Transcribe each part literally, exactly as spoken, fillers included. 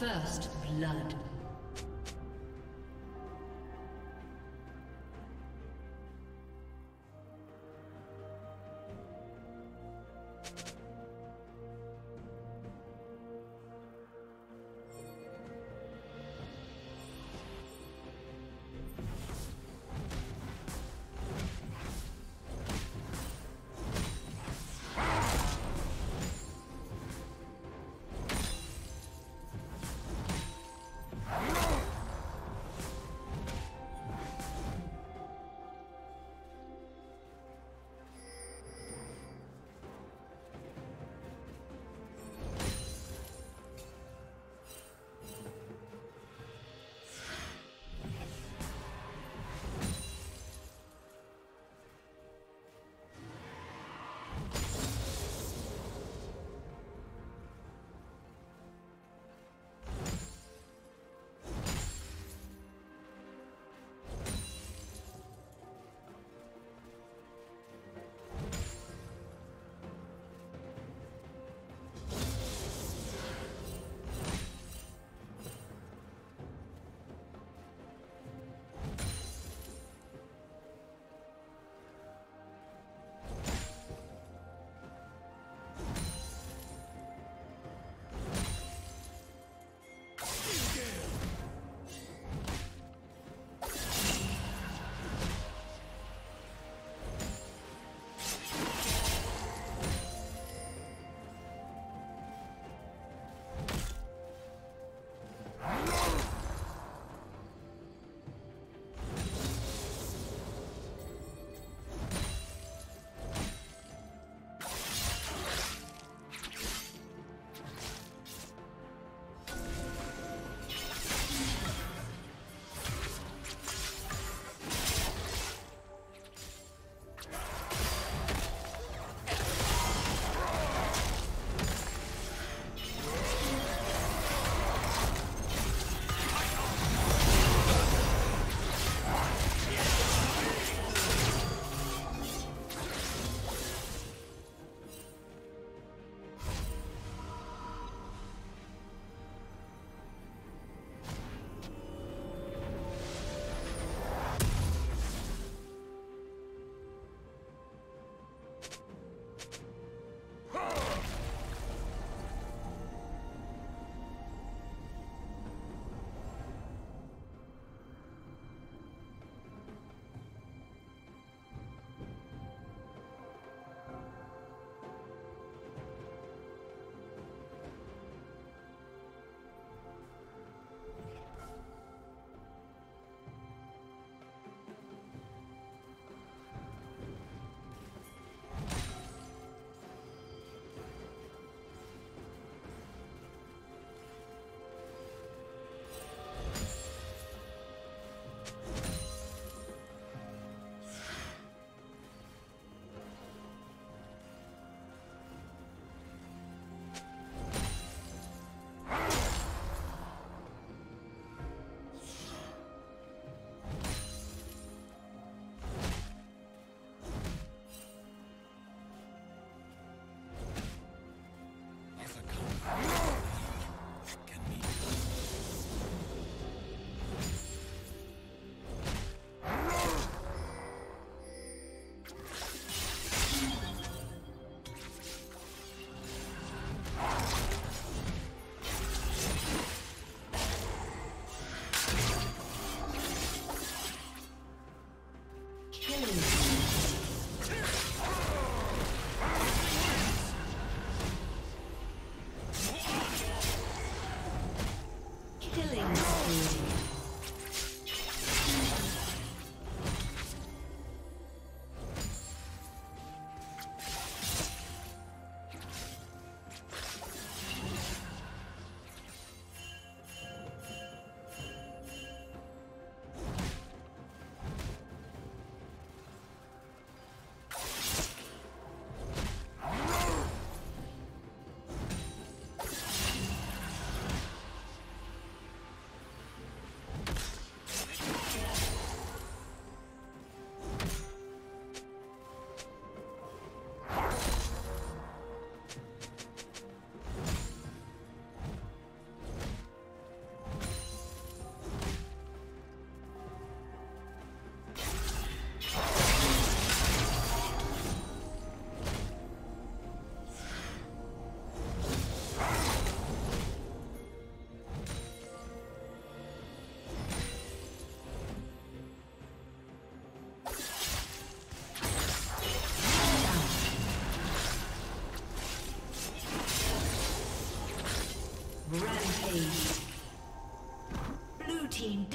First blood.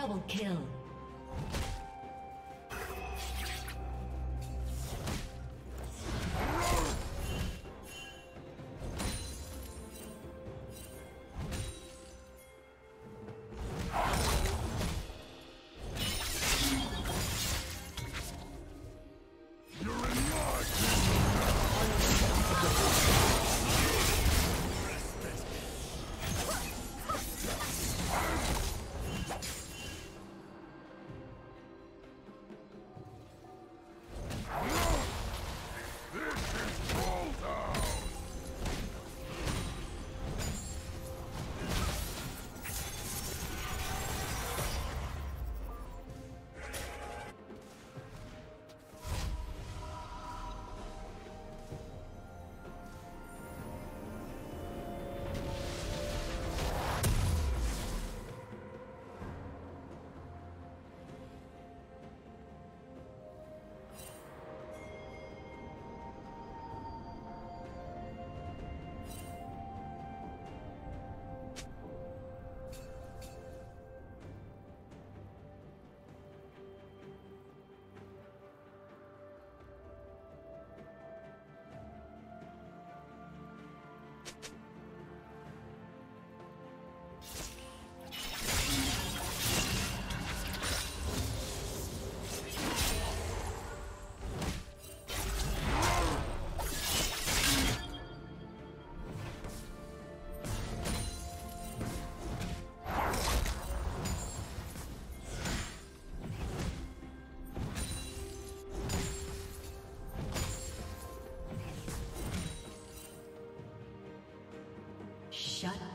Double kill. Shut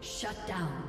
Shut down.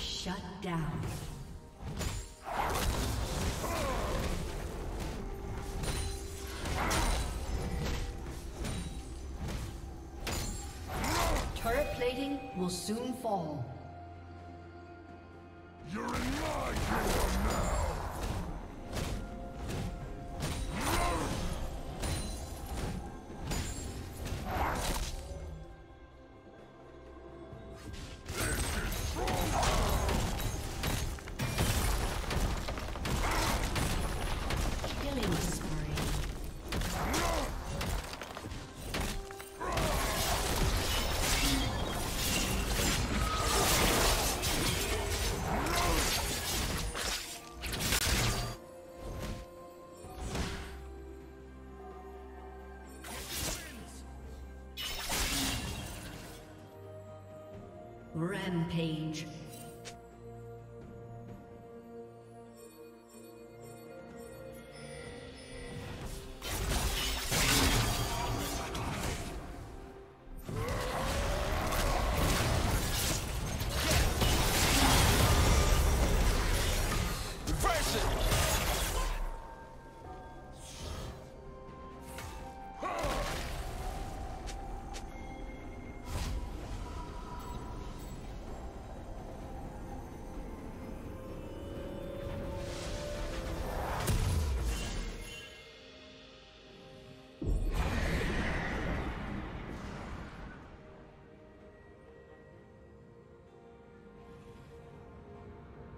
Shut down. Turret plating will soon fall. You're in my door now. Rampage. Reverse it.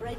Red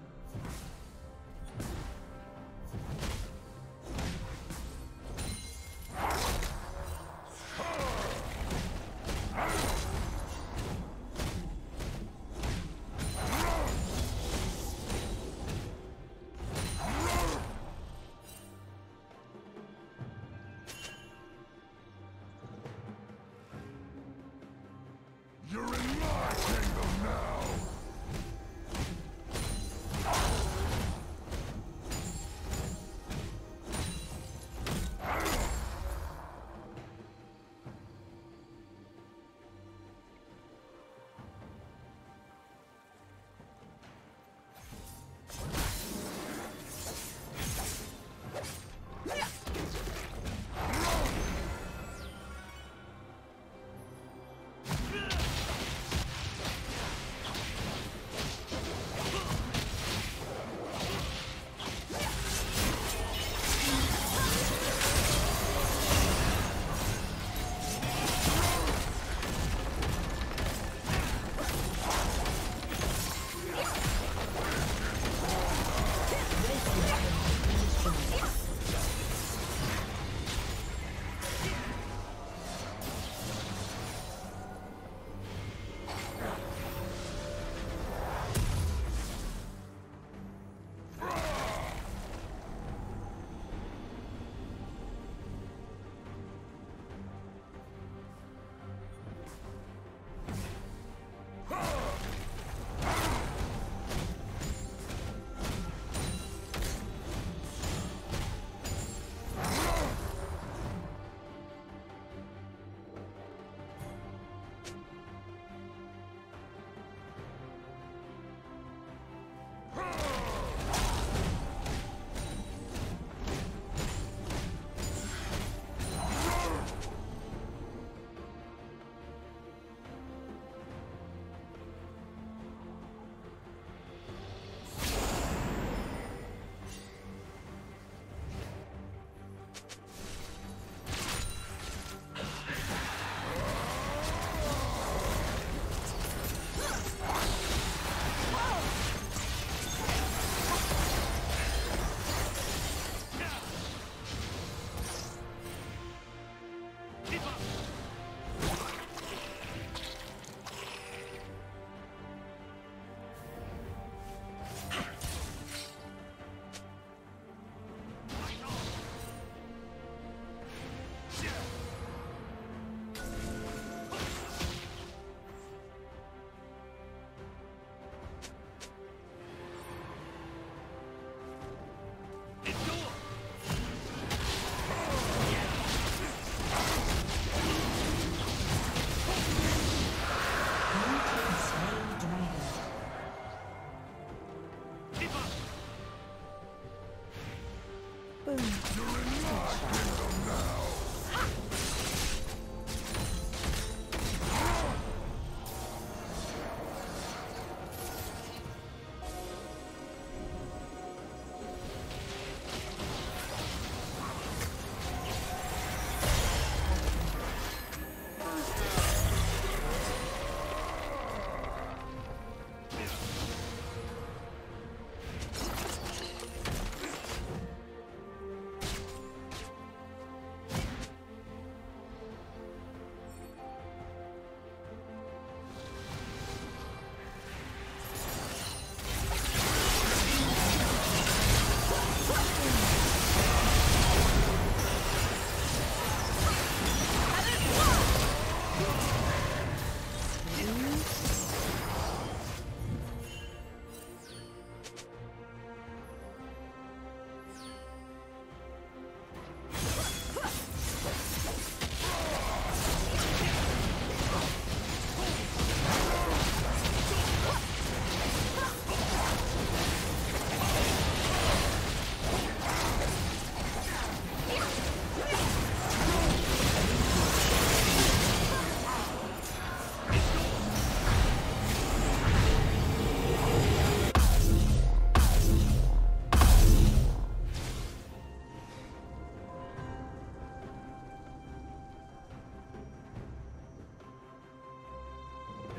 You're in my kingdom now! Boom. You're in my kingdom now.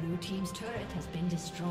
Blue team's turret has been destroyed.